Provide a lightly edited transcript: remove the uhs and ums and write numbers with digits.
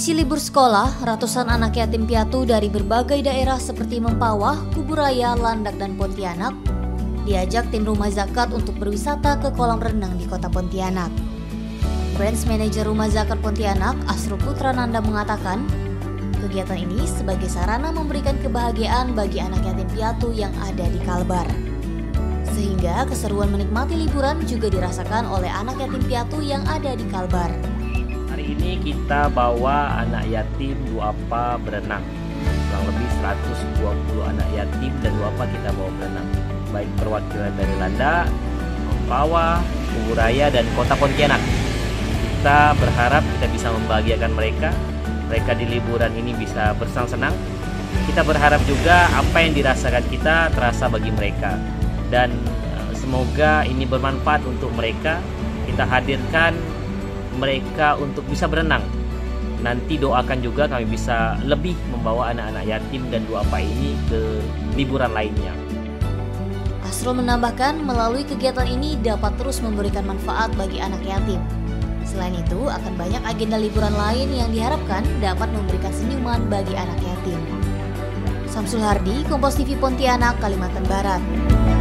Mengisi libur sekolah, ratusan anak yatim piatu dari berbagai daerah seperti Mempawah, Kubu Raya, Landak, dan Pontianak diajak tim Rumah Zakat untuk berwisata ke kolam renang di kota Pontianak. Branch Manager Rumah Zakat Pontianak, Asrul Putra Nanda, mengatakan, kegiatan ini sebagai sarana memberikan kebahagiaan bagi anak yatim piatu yang ada di Kalbar. Sehingga keseruan menikmati liburan juga dirasakan oleh anak yatim piatu yang ada di Kalbar. Hari ini kita bawa anak yatim duafa berenang, kurang lebih 120 anak yatim dan duafa kita bawa berenang, baik perwakilan dari Landak, Mempawah, Kubu Raya, dan kota Pontianak. Kita berharap kita bisa membahagiakan mereka di liburan ini bisa bersenang-senang. Kita berharap juga apa yang dirasakan kita terasa bagi mereka, dan semoga ini bermanfaat untuk mereka. Kita hadirkan mereka untuk bisa berenang. Nanti doakan juga kami bisa lebih membawa anak-anak yatim dan duafa ini ke liburan lainnya. Asrul menambahkan, melalui kegiatan ini dapat terus memberikan manfaat bagi anak yatim. Selain itu, akan banyak agenda liburan lain yang diharapkan dapat memberikan senyuman bagi anak yatim. Samsul Hardi, Kompas TV Pontianak, Kalimantan Barat.